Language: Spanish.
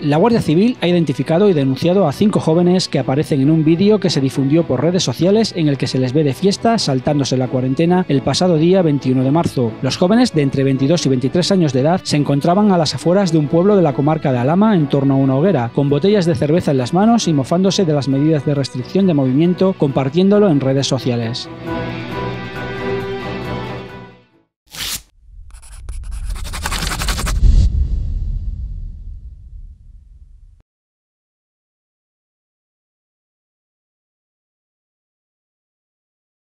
La Guardia Civil ha identificado y denunciado a 5 jóvenes que aparecen en un vídeo que se difundió por redes sociales en el que se les ve de fiesta saltándose la cuarentena el pasado día 21 de marzo. Los jóvenes de entre 22 y 23 años de edad se encontraban a las afueras de un pueblo de la comarca de Alhama en torno a una hoguera, con botellas de cerveza en las manos y mofándose de las medidas de restricción de movimiento, compartiéndolo en redes sociales.